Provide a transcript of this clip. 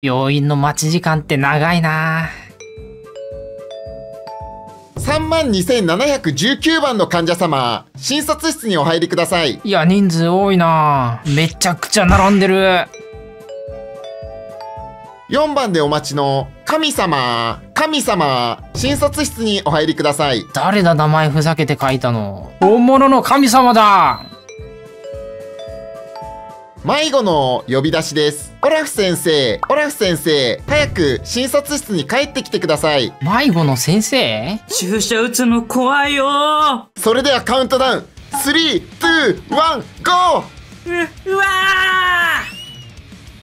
病院の待ち時間って長いな。32,719 番の患者様、診察室にお入りください。いや、人数多いな。めちゃくちゃ並んでる。4番でお待ちの神様、神様、診察室にお入りください。誰だ、名前ふざけて書いたの。本物の神様だ。迷子の呼び出しです。オラフ先生、オラフ先生、早く診察室に帰ってきてください。迷子の先生？注射打つの怖いよ。それではカウントダウン、3、2、1、GO！ うわー！